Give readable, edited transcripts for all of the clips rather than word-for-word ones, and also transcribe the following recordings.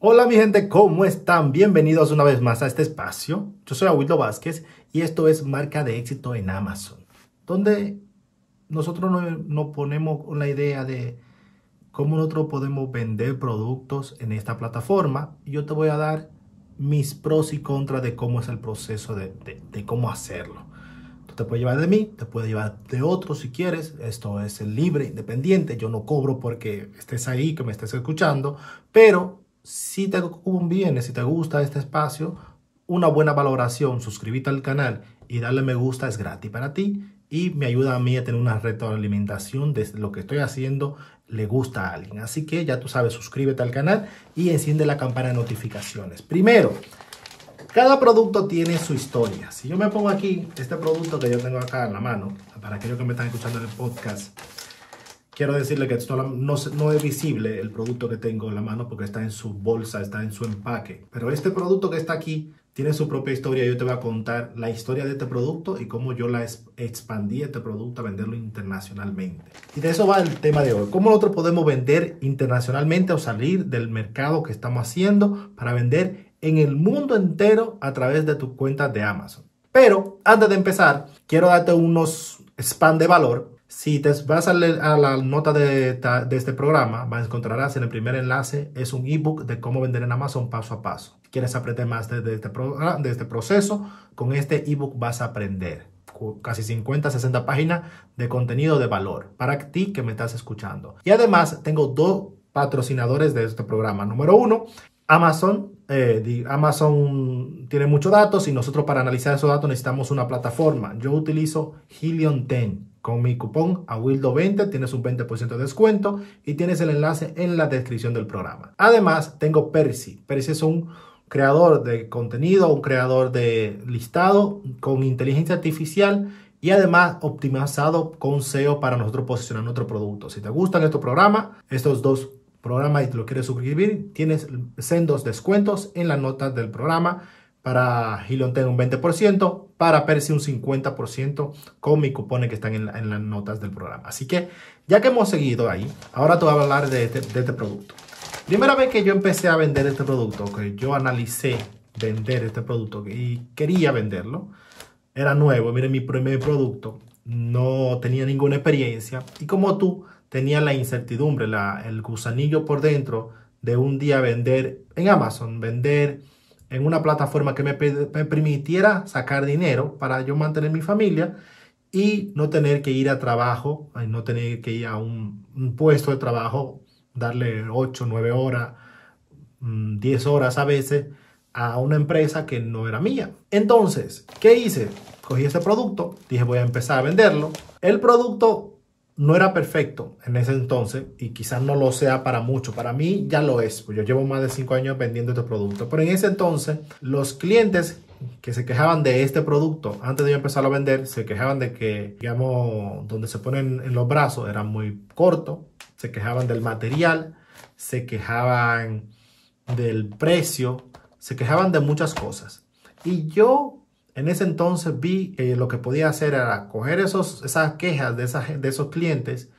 Hola mi gente, ¿cómo están? Bienvenidos una vez más a este espacio. Yo soy Awildo Vázquez y esto es Marca de Éxito en Amazon, donde nosotros nos ponemos con la idea de cómo nosotros podemos vender productos en esta plataforma. Yo te voy a dar mis pros y contras de cómo es el proceso de cómo hacerlo. Tú te puedes llevar de mí, te puedes llevar de otro si quieres. Esto es libre, independiente. Yo no cobro porque estés ahí, que me estés escuchando, pero si te conviene, si te gusta este espacio, una buena valoración, suscríbete al canal y darle me gusta es gratis para ti y me ayuda a mí a tener una retroalimentación de lo que estoy haciendo, le gusta a alguien. Así que ya tú sabes, suscríbete al canal y enciende la campana de notificaciones. Primero, cada producto tiene su historia. Si yo me pongo aquí, este producto que yo tengo acá en la mano, para aquellos que me están escuchando en el podcast, quiero decirle que no es visible el producto que tengo en la mano porque está en su bolsa, está en su empaque. Pero este producto que está aquí tiene su propia historia. Yo te voy a contar la historia de este producto y cómo yo la expandí este producto a venderlo internacionalmente. Y de eso va el tema de hoy. ¿Cómo nosotros podemos vender internacionalmente o salir del mercado que estamos haciendo para vender en el mundo entero a través de tus cuentas de Amazon? Pero antes de empezar, quiero darte unos spam de valor. Si te vas a leer a la nota de este programa, encontrarás en el primer enlace, es un ebook de cómo vender en Amazon paso a paso. ¿Quieres aprender más de este proceso? Con este ebook vas a aprender casi 50, 60 páginas de contenido de valor para ti que me estás escuchando. Y además tengo dos patrocinadores de este programa. Número uno, Amazon. Amazon tiene muchos datos y nosotros para analizar esos datos necesitamos una plataforma. Yo utilizo Helium 10. Con mi cupón Awildo20 tienes un 20% de descuento y tienes el enlace en la descripción del programa. Además, tengo Percy. Percy es un creador de contenido, un creador de listado con inteligencia artificial y además optimizado con SEO para nosotros posicionar nuestro producto. Si te gustan estos programas, estos dos programas y te lo quieres suscribir, tienes sendos descuentos en las notas del programa. Para Helium tengo un 20%, para Percy un 50% con mis cupones que están en las notas del programa. Así que ya que hemos seguido ahí, ahora te voy a hablar de este producto. Primera vez que yo empecé a vender este producto, que yo analicé vender este producto y quería venderlo, era nuevo, miren, mi primer producto, no tenía ninguna experiencia y como tú, tenía la incertidumbre, el gusanillo por dentro de un día vender en Amazon, vender en una plataforma que me permitiera sacar dinero para yo mantener mi familia y no tener que ir a trabajo, no tener que ir a un puesto de trabajo, darle 8, 9 horas, 10 horas a veces a una empresa que no era mía. Entonces, ¿qué hice? Cogí este producto, dije voy a empezar a venderlo. El producto no era perfecto en ese entonces y quizás no lo sea para mucho. Para mí ya lo es. Yo llevo más de 5 años vendiendo este producto. Pero en ese entonces los clientes que se quejaban de este producto antes de yo empezarlo a vender, se quejaban de que, digamos, donde se ponen en los brazos era muy corto. Se quejaban del material, se quejaban del precio, se quejaban de muchas cosas. Y yo en ese entonces vi que lo que podía hacer era coger esas quejas de esos clientes,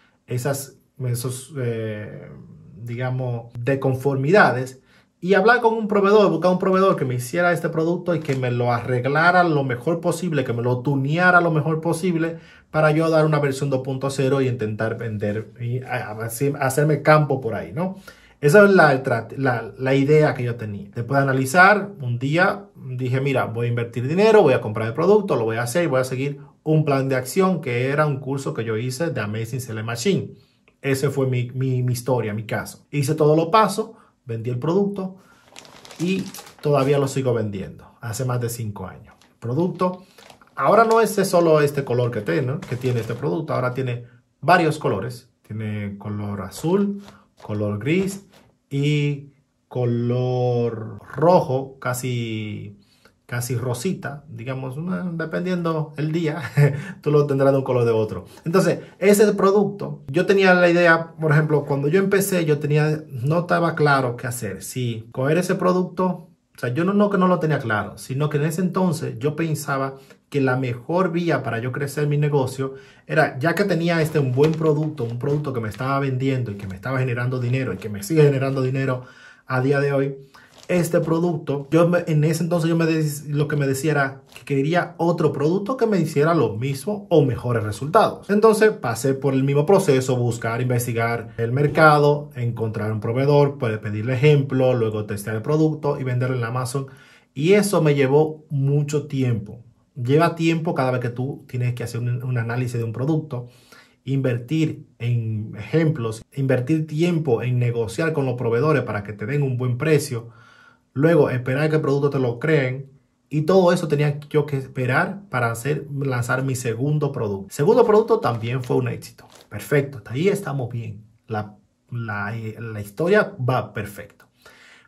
digamos, desconformidades y hablar con un proveedor, buscar un proveedor que me hiciera este producto y que me lo arreglara lo mejor posible, que me lo tuneara lo mejor posible para yo dar una versión 2.0 y intentar vender y hacerme campo por ahí, ¿no? Esa es la idea que yo tenía. Después de analizar, un día dije, mira, voy a invertir dinero, voy a comprar el producto, lo voy a hacer y voy a seguir un plan de acción que era un curso que yo hice de Amazing Selling Machine. Ese fue mi historia, mi caso. Hice todos los pasos, vendí el producto y todavía lo sigo vendiendo. Hace más de 5 años. El producto, ahora no es solo este color que tiene este producto, ahora tiene varios colores. Tiene color azul, color gris y color rojo, casi rosita, digamos, dependiendo el día, tú lo tendrás de un color de otro. Entonces, ese producto, yo tenía la idea, por ejemplo, cuando yo empecé, no estaba claro qué hacer. Si coger ese producto, o sea, yo no que no lo tenía claro, sino que en ese entonces yo pensaba que la mejor vía para yo crecer mi negocio era, ya que tenía un buen producto, un producto que me estaba vendiendo y que me estaba generando dinero y que me sigue generando dinero a día de hoy este producto. En ese entonces lo que me decía era que quería otro producto que me hiciera lo mismo o mejores resultados. Entonces pasé por el mismo proceso, buscar, investigar el mercado, encontrar un proveedor, pedirle ejemplo, luego testear el producto y venderlo en Amazon. Y eso me llevó mucho tiempo. Lleva tiempo cada vez que tú tienes que hacer un análisis de un producto, invertir en ejemplos, invertir tiempo en negociar con los proveedores para que te den un buen precio, luego esperar que el producto te lo creen, y todo eso tenía yo que esperar para lanzar mi segundo producto. Segundo producto también fue un éxito. Perfecto, hasta ahí estamos bien. La historia va perfecto.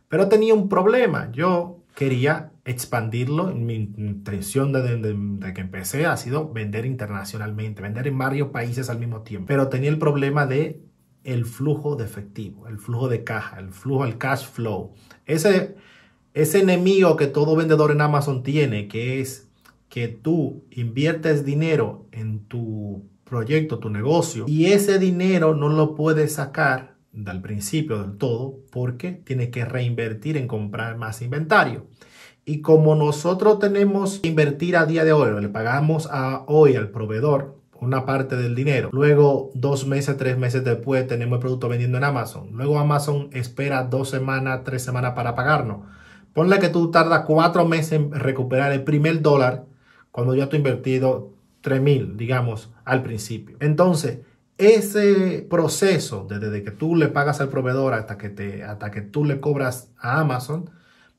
Pero tenía un problema. Yo quería expandirlo. Mi intención desde que empecé ha sido vender internacionalmente, vender en varios países al mismo tiempo. Pero tenía el problema de el flujo de efectivo, el flujo de caja, el flujo, el cash flow. Ese enemigo que todo vendedor en Amazon tiene, que es que tú inviertes dinero en tu proyecto, tu negocio, y ese dinero no lo puedes sacar del principio del todo porque tienes que reinvertir en comprar más inventario. Y como nosotros tenemos que invertir a día de hoy, le pagamos hoy al proveedor una parte del dinero, luego 2 meses, 3 meses después tenemos el producto vendiendo en Amazon, luego Amazon espera 2 semanas, 3 semanas para pagarnos. Ponle que tú tardas 4 meses en recuperar el primer dólar cuando ya tú has invertido 3,000, digamos, al principio. Entonces, ese proceso desde que tú le pagas al proveedor hasta que tú le cobras a Amazon,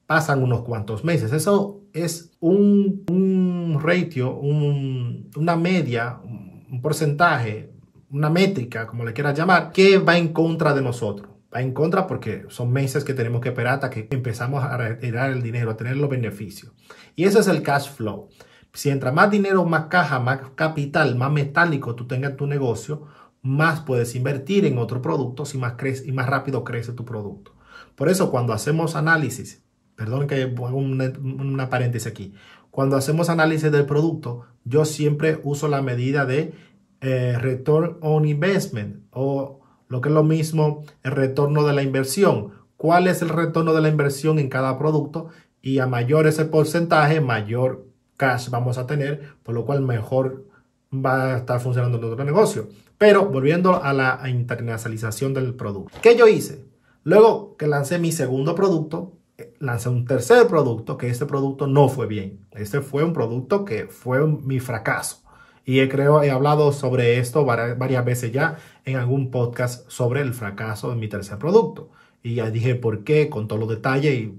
pasan unos cuantos meses. Eso es un ratio, una media, un porcentaje, una métrica, como le quieras llamar, que va en contra de nosotros. Va en contra porque son meses que tenemos que esperar hasta que empezamos a retirar el dinero, a tener los beneficios. Y ese es el cash flow. Si entra más dinero, más caja, más capital, más metálico tú tengas tu negocio, más puedes invertir en otros productos y más rápido crece tu producto. Por eso cuando hacemos análisis, perdón que hago una paréntesis aquí, cuando hacemos análisis del producto, yo siempre uso la medida de return on investment, o lo que es lo mismo, el retorno de la inversión. ¿Cuál es el retorno de la inversión en cada producto? Y a mayor ese porcentaje, mayor cash vamos a tener, por lo cual mejor va a estar funcionando nuestro negocio. Pero volviendo a la internacionalización del producto. ¿Qué yo hice? Luego que lancé mi segundo producto, lancé un tercer producto, que este producto no fue bien. Este fue un producto que fue mi fracaso. Y he hablado sobre esto varias veces ya en algún podcast sobre el fracaso de mi tercer producto. Y ya dije por qué, con todos los detalles, y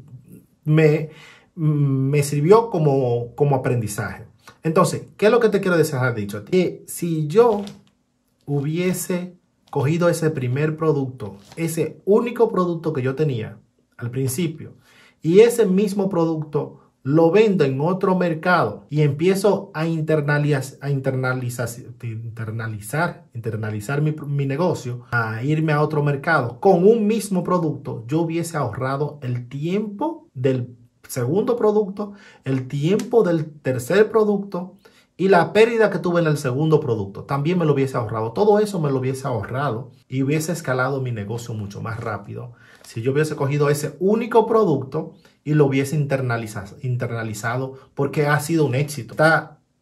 me sirvió como aprendizaje. Entonces, ¿qué es lo que te quiero dejar dicho a ti? Que si yo hubiese cogido ese primer producto, ese único producto que yo tenía al principio, y ese mismo producto lo vendo en otro mercado y empiezo a internalizar mi negocio, a irme a otro mercado con un mismo producto, yo hubiese ahorrado el tiempo del segundo producto, el tiempo del tercer producto y la pérdida que tuve en el segundo producto. También me lo hubiese ahorrado. Todo eso me lo hubiese ahorrado y hubiese escalado mi negocio mucho más rápido si yo hubiese cogido ese único producto y lo hubiese internalizado porque ha sido un éxito.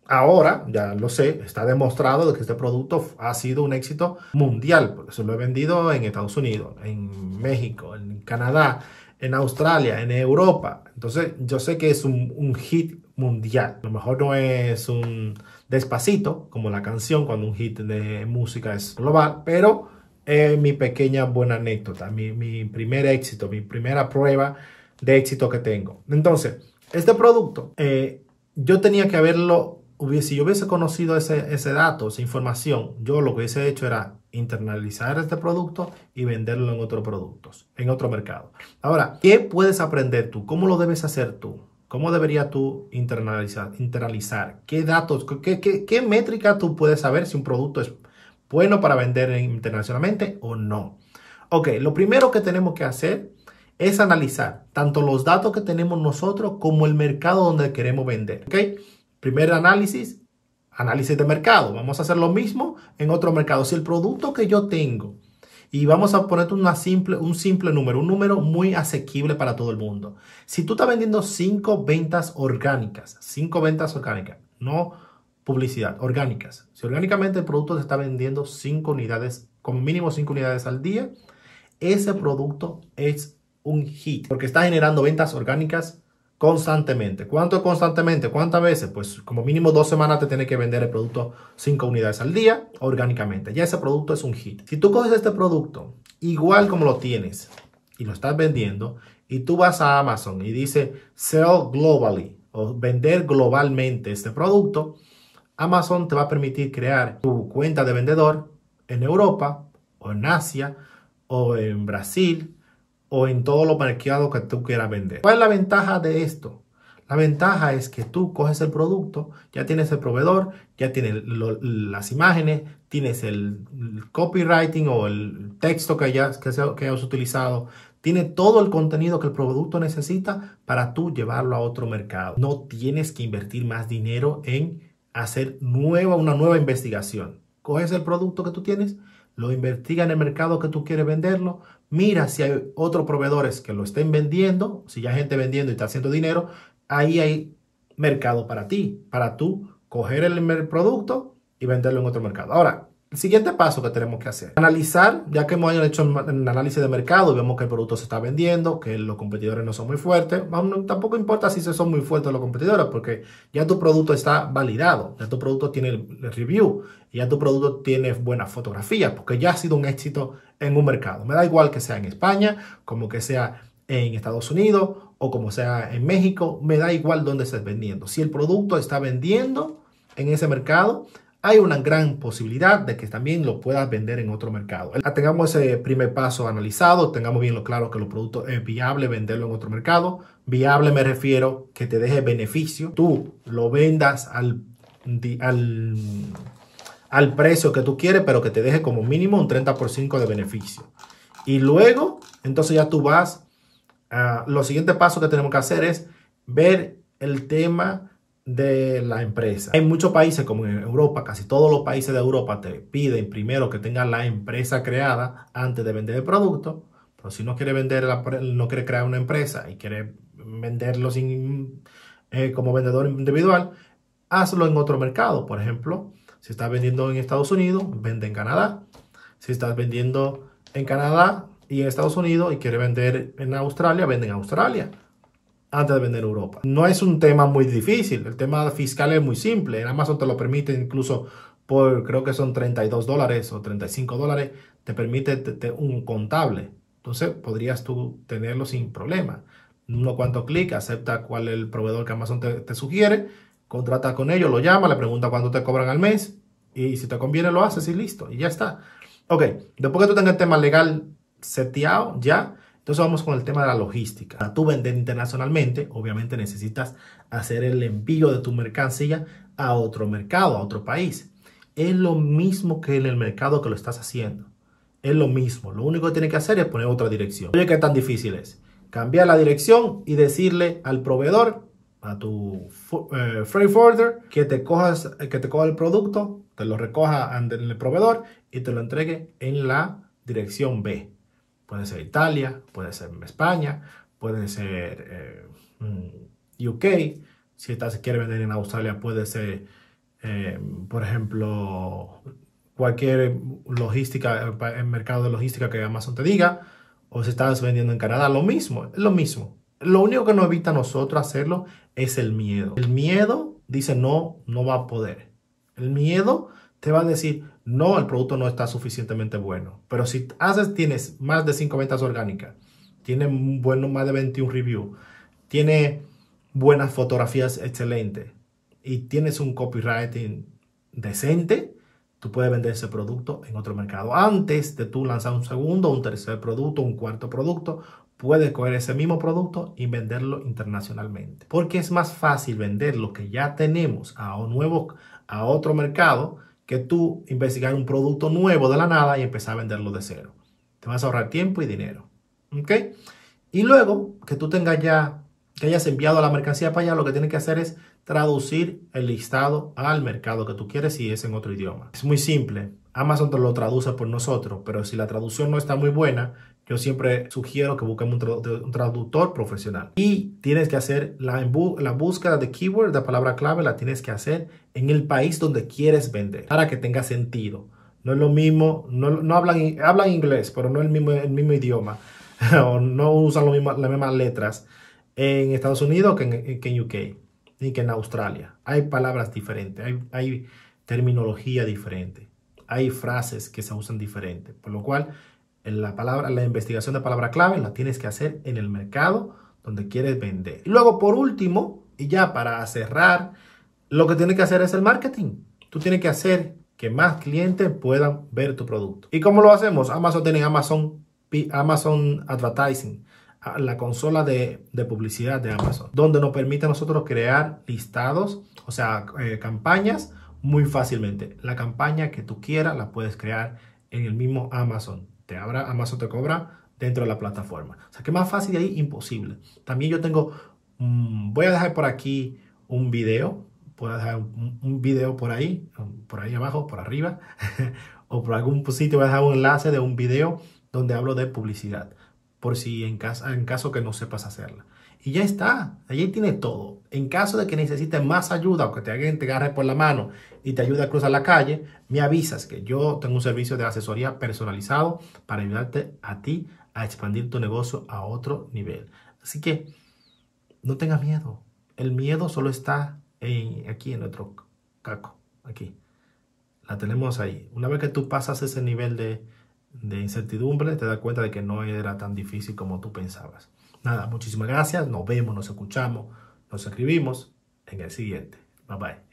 Ahora, ya lo sé, está demostrado que este producto ha sido un éxito mundial. Por eso lo he vendido en Estados Unidos, en México, en Canadá, en Australia, en Europa. Entonces, yo sé que es un hit mundial. A lo mejor no es un Despacito, como la canción, cuando un hit de música es global, pero mi pequeña buena anécdota, mi primer éxito, mi primera prueba de éxito que tengo. Entonces, este producto, yo tenía que haberlo, si yo hubiese conocido ese dato, esa información, yo lo que hubiese hecho era internalizar este producto y venderlo en otros productos, en otro mercado. Ahora, ¿qué puedes aprender tú? ¿Cómo lo debes hacer tú? ¿Cómo deberías tú internalizar? ¿Qué datos, qué métrica tú puedes saber si un producto es bueno para vender internacionalmente o no? Ok, lo primero que tenemos que hacer es analizar tanto los datos que tenemos nosotros como el mercado donde queremos vender. ¿Okay? Primer análisis de mercado. Vamos a hacer lo mismo en otro mercado. Si el producto que yo tengo Y vamos a ponerte un simple número, un número muy asequible para todo el mundo. Si tú estás vendiendo 5 ventas orgánicas, 5 ventas orgánicas, no publicidad, orgánicas. Si orgánicamente el producto se está vendiendo 5 unidades, como mínimo 5 unidades al día, ese producto es un hit porque está generando ventas orgánicas constantemente. ¿Cuánto constantemente? ¿Cuántas veces? Pues como mínimo 2 semanas te tiene que vender el producto 5 unidades al día orgánicamente. Ya ese producto es un hit. Si tú coges este producto igual como lo tienes y lo estás vendiendo y tú vas a Amazon y dice sell globally o vender globalmente este producto, Amazon te va a permitir crear tu cuenta de vendedor en Europa o en Asia o en Brasil o en todos los mercados que tú quieras vender. ¿Cuál es la ventaja de esto? La ventaja es que tú coges el producto, ya tienes el proveedor, ya tienes las imágenes, tienes el copywriting o el texto que hayas utilizado, tiene todo el contenido que el producto necesita para tú llevarlo a otro mercado. No tienes que invertir más dinero en hacer una nueva investigación. Coges el producto que tú tienes, lo investiga en el mercado que tú quieres venderlo, mira si hay otros proveedores que lo estén vendiendo, si ya hay gente vendiendo y está haciendo dinero, ahí hay mercado para ti, para tú coger el producto y venderlo en otro mercado. Ahora, el siguiente paso que tenemos que hacer, analizar, ya que hemos hecho el análisis de mercado, vemos que el producto se está vendiendo, que los competidores no son muy fuertes, tampoco importa si son muy fuertes los competidores, porque ya tu producto está validado, ya tu producto tiene el review, ya tu producto tiene buenas fotografías, porque ya ha sido un éxito en un mercado. Me da igual que sea en España, como que sea en Estados Unidos, o como sea en México, me da igual dónde estés vendiendo. Si el producto está vendiendo en ese mercado, hay una gran posibilidad de que también lo puedas vender en otro mercado. Tengamos ese primer paso analizado, tengamos bien lo claro que los productos es viable venderlo en otro mercado. Viable me refiero que te deje beneficio. Tú lo vendas al precio que tú quieres, pero que te deje como mínimo un 30% de beneficio. Y luego, entonces ya tú vas, lo siguiente paso que tenemos que hacer es ver el tema de la empresa. Hay muchos países como en Europa, casi todos los países de Europa te piden primero que tengas la empresa creada antes de vender el producto, pero si no quiere vender, no quiere crear una empresa y quiere venderlo como vendedor individual, hazlo en otro mercado. Por ejemplo, si estás vendiendo en Estados Unidos, vende en Canadá. Si estás vendiendo en Canadá y en Estados Unidos y quiere vender en Australia, vende en Australia antes de vender Europa. No es un tema muy difícil. El tema fiscal es muy simple. En Amazon te lo permite incluso por, creo que son $32 o $35. Te permite un contable. Entonces podrías tú tenerlo sin problema. Uno cuanto clic, acepta cuál es el proveedor que Amazon te sugiere. Contrata con ellos, lo llama, le pregunta cuánto te cobran al mes. Y si te conviene lo haces y listo. Y ya está. Ok, después que tú tengas el tema legal seteado ya, entonces vamos con el tema de la logística. Para tú vender internacionalmente, obviamente necesitas hacer el envío de tu mercancía a otro mercado, a otro país. Es lo mismo que en el mercado que lo estás haciendo. Es lo mismo. Lo único que tienes que hacer es poner otra dirección. Oye, ¿qué tan difícil es? Cambiar la dirección y decirle al proveedor, a tu freight forwarder, que te coja el producto, te lo recoja en el proveedor y te lo entregue en la dirección B. Puede ser Italia, puede ser España, puede ser UK. Si quiere vender en Australia, puede ser, por ejemplo, cualquier logística, el mercado de logística que Amazon te diga. O si estás vendiendo en Canadá, lo mismo, es lo mismo. Lo único que nos evita a nosotros hacerlo es el miedo. El miedo dice no, no va a poder. El miedo te va a decir no, el producto no está suficientemente bueno. Pero si tienes más de 5 ventas orgánicas, tiene más de 21 reviews, tiene buenas fotografías excelentes y tienes un copywriting decente, tú puedes vender ese producto en otro mercado. Antes de tú lanzar un segundo, un tercer producto, un cuarto producto, puedes coger ese mismo producto y venderlo internacionalmente. Porque es más fácil vender lo que ya tenemos a otro mercado que tú investigar un producto nuevo de la nada y empezar a venderlo de cero. Te vas a ahorrar tiempo y dinero. ¿Ok? Y luego que tú tengas ya, que hayas enviado la mercancía para allá, lo que tienes que hacer es traducir el listado al mercado que tú quieres si es en otro idioma. Es muy simple. Amazon te lo traduce por nosotros, pero si la traducción no está muy buena, yo siempre sugiero que busquemos un traductor profesional. Y tienes que hacer la búsqueda de keyword, la palabra clave, la tienes que hacer en el país donde quieres vender para que tenga sentido. No es lo mismo, hablan inglés, pero no el mismo idioma, o no usan las mismas letras en Estados Unidos que en UK, ni que en Australia. Hay palabras diferentes, hay terminología diferente, hay frases que se usan diferentes, por lo cual la investigación de palabra clave la tienes que hacer en el mercado donde quieres vender. Y luego, por último, y ya para cerrar, lo que tienes que hacer es el marketing. Tú tienes que hacer que más clientes puedan ver tu producto. ¿Y cómo lo hacemos? Amazon tiene Amazon Advertising, la consola de publicidad de Amazon, donde nos permite a nosotros crear listados, o sea, campañas muy fácilmente. La campaña que tú quieras la puedes crear en el mismo Amazon. Amazon te cobra dentro de la plataforma. O sea, que más fácil de ahí, imposible. También yo tengo, voy a dejar por aquí un video. Puedes dejar un video por ahí abajo, por arriba, o por algún sitio voy a dejar un enlace de un video donde hablo de publicidad, por si en caso que no sepas hacerla. Y ya está, allí tiene todo. En caso de que necesites más ayuda o que alguien te agarre por la mano y te ayude a cruzar la calle, me avisas que yo tengo un servicio de asesoría personalizado para ayudarte a ti a expandir tu negocio a otro nivel. Así que no tengas miedo. El miedo solo está aquí en nuestro caco, aquí la tenemos ahí. Una vez que tú pasas ese nivel de incertidumbre, te das cuenta de que no era tan difícil como tú pensabas. Nada, muchísimas gracias, nos vemos, nos escuchamos, nos escribimos en el siguiente. Bye bye.